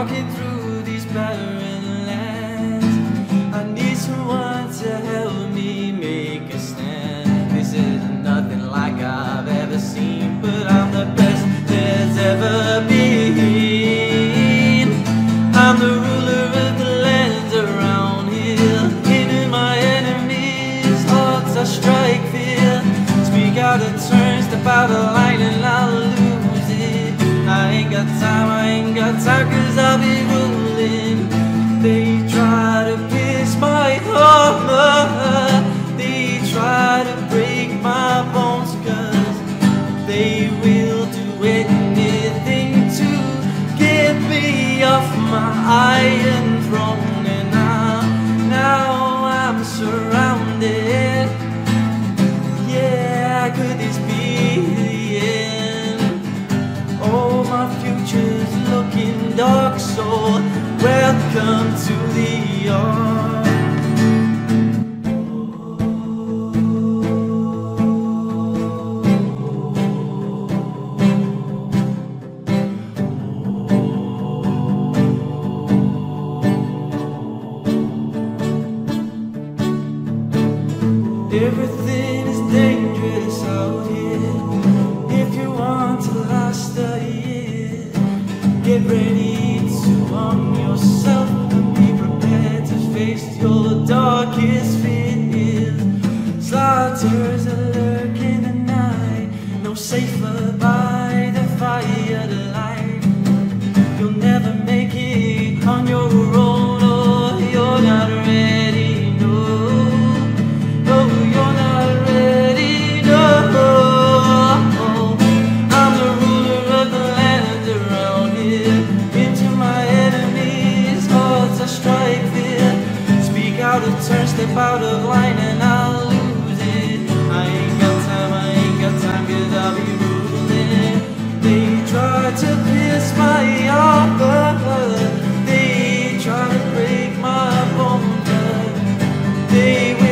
walking through these barren lands. I need someone to help me make a stand. This is nothing like I've ever seen, but I'm the best there's ever been. I'm the ruler of the lands around here. Hidden my enemies, hearts I strike fear. Speak out in turns, step out of line and I'll lose it. I ain't got time, cause I'll be ruling. They try to pierce my armor, they try to break my bones, cause they will do anything to get me off my iron throne. And now I'm surrounded. Yeah, could this be the end? My future's looking dark, so welcome to the Ark. Everything is dangerous out here. If you want to last a year, get ready to arm yourself and be prepared to face your darkest fears. Slaughters are lurking at night, no safer by the fire to light. You'll never make it on your own, or oh, you're not ready, no. No, you're not ready, no. Turn, step out of line and I'll lose it. I ain't got time, cause I'll be ruling. They try to pierce my armor, they try to break my bones, they will